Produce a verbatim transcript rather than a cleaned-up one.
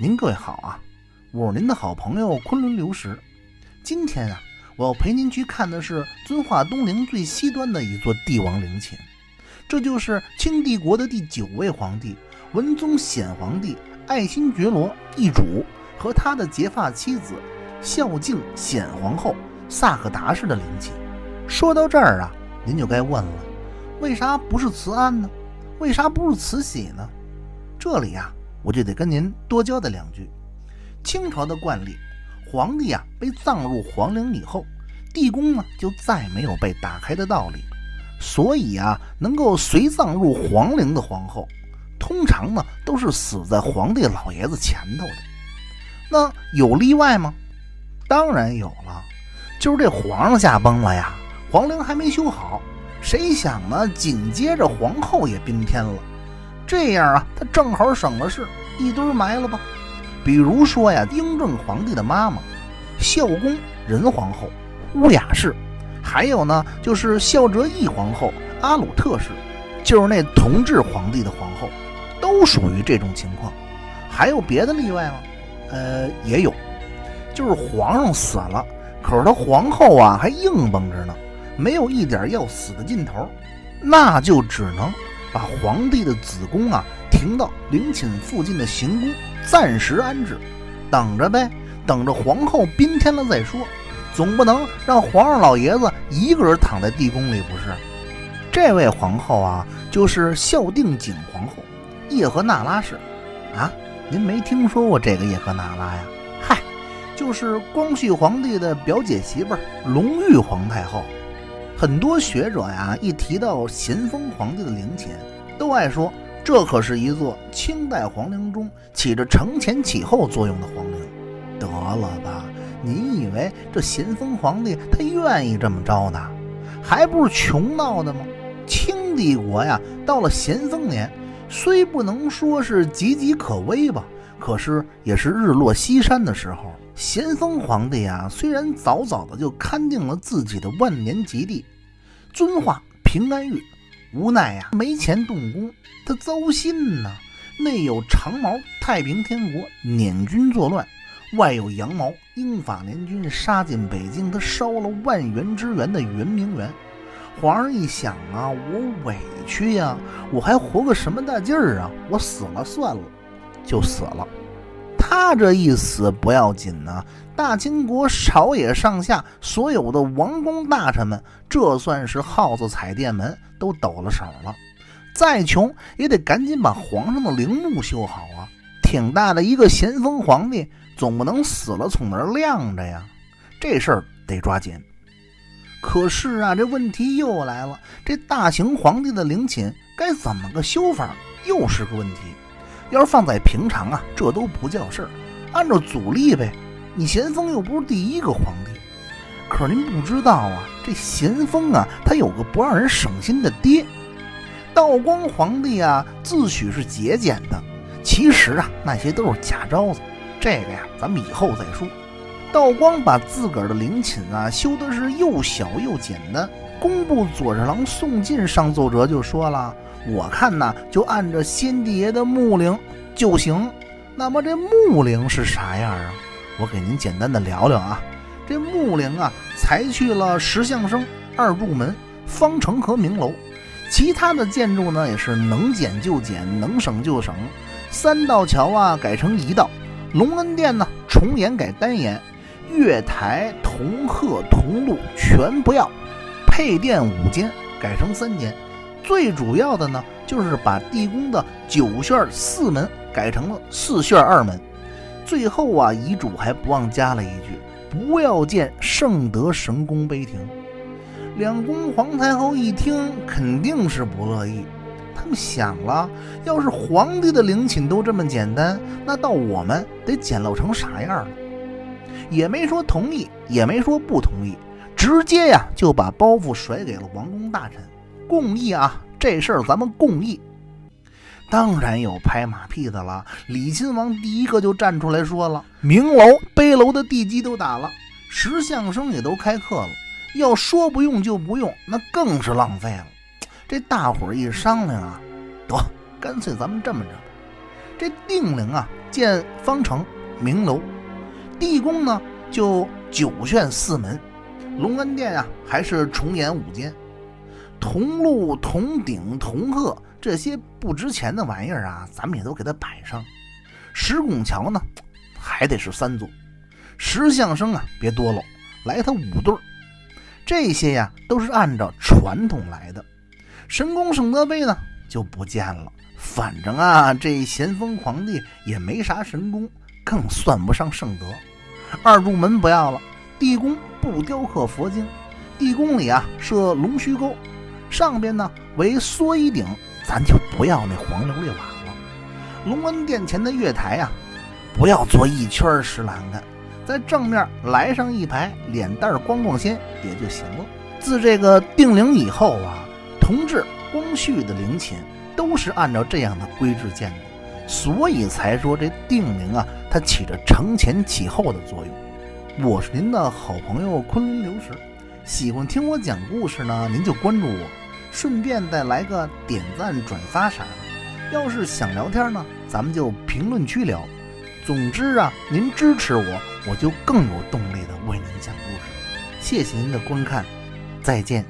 您各位好啊，我是您的好朋友昆仑流石。今天啊，我要陪您去看的是遵化东陵最西端的一座帝王陵寝，这就是清帝国的第九位皇帝文宗显皇帝爱新觉罗奕主和他的结发妻子孝敬显皇后萨克达氏的陵寝。说到这儿啊，您就该问了，为啥不是慈安呢？为啥不是慈禧呢？这里啊，我就得跟您多交代两句。清朝的惯例，皇帝啊被葬入皇陵以后，地宫呢就再没有被打开的道理，所以啊，能够随葬入皇陵的皇后，通常呢都是死在皇帝老爷子前头的。那有例外吗？当然有了，就是这皇上驾崩了呀，皇陵还没修好，谁想呢，紧接着皇后也宾天了，这样啊，他正好省了事，一堆埋了吧。比如说呀，英正皇帝的妈妈孝恭仁皇后、乌雅氏，还有呢就是孝哲义皇后、阿鲁特氏，就是那同治皇帝的皇后，都属于这种情况。还有别的例外吗？呃，也有，就是皇上死了，可是他皇后啊还硬绷着呢，没有一点要死的劲头，那就只能把皇帝的子宫啊停到陵寝附近的行宫暂时安置，等着呗，等着皇后宾天了再说，总不能让皇上老爷子一个人躺在地宫里不是？这位皇后啊就是孝定景皇后叶赫那拉氏啊，您没听说过这个叶赫那拉呀？嗨，就是光绪皇帝的表姐媳妇儿隆裕皇太后。很多学者呀，一提到咸丰皇帝的陵寝，都爱说这可是一座清代皇陵中起着承前启后作用的皇陵。得了吧，你以为这咸丰皇帝他愿意这么着呢？还不是穷闹的吗？清帝国呀，到了咸丰年，虽不能说是岌岌可危吧，可是也是日落西山的时候。咸丰皇帝啊，虽然早早的就勘定了自己的万年吉地遵化平安峪，无奈呀、啊、没钱动工，他糟心呐、啊、内有长毛太平天国捻军作乱，外有羊毛英法联军杀进北京，他烧了万园之园的圆明园。皇上一想啊，我委屈呀、啊、我还活个什么大劲儿啊，我死了算了，就死了。他这一死不要紧呢、啊，大清国朝野上下所有的王公大臣们，这算是耗子踩电门，都抖了手了。再穷也得赶紧把皇上的陵墓修好啊，挺大的一个咸丰皇帝，总不能死了从那儿晾着呀，这事儿得抓紧。可是啊，这问题又来了，这大型皇帝的陵寝该怎么个修法，又是个问题。要是放在平常啊，这都不叫事儿，按照祖例呗，你咸丰又不是第一个皇帝。可是您不知道啊，这咸丰啊他有个不让人省心的爹。道光皇帝啊自诩是节俭的，其实啊那些都是假招子，这个呀咱们以后再说。道光把自个儿的陵寝啊修的是又小又简单，工部左侍郎宋进上奏折就说了，我看呢就按着先帝爷的墓陵就行。那么这墓陵是啥样啊？我给您简单的聊聊啊。这墓陵啊裁去了石像生、二柱门、方城和明楼，其他的建筑呢也是能减就减，能省就省。三道桥啊改成一道，隆恩殿呢重檐改单檐，月台、铜鹤、铜路全不要，配殿五间改成三间。最主要的呢就是把地宫的九炫四门改成了四炫二门。最后啊，遗嘱还不忘加了一句，不要建圣德神功碑亭。两宫皇太后一听肯定是不乐意，他们想了，要是皇帝的陵寝都这么简单，那到我们得简陋成啥样了。也没说同意，也没说不同意，直接呀、啊、就把包袱甩给了王公大臣，共议啊，这事儿咱们共议。当然有拍马屁的了，李亲王第一个就站出来说了，明楼、碑楼的地基都打了，石像生也都开课了，要说不用就不用，那更是浪费了。这大伙儿一商量啊，得，干脆咱们这么着吧，这定陵啊建方城明楼，地宫呢就九铉四门，隆恩殿啊还是重檐五间。铜鹿、铜鼎、铜鹤这些不值钱的玩意儿啊，咱们也都给它摆上。石拱桥呢还得是三座，石像生啊别多喽，来它五对儿。这些呀都是按照传统来的。神功圣德碑呢就不见了，反正啊这咸丰皇帝也没啥神功，更算不上圣德。二柱门不要了，地宫不雕刻佛经，地宫里啊设龙须沟，上边呢为蓑衣顶，咱就不要那黄琉璃瓦了。隆恩殿前的月台啊不要做一圈石栏杆，在正面来上一排脸蛋光光鲜也就行了。自这个定陵以后啊，同治、光绪的陵寝都是按照这样的规制建的，所以才说这定陵啊它起着承前启后的作用。我是您的好朋友昆仑流石，喜欢听我讲故事呢，您就关注我，顺便再来个点赞转发啥的。要是想聊天呢，咱们就评论区聊。总之啊，您支持我，我就更有动力的为您讲故事。谢谢您的观看，再见。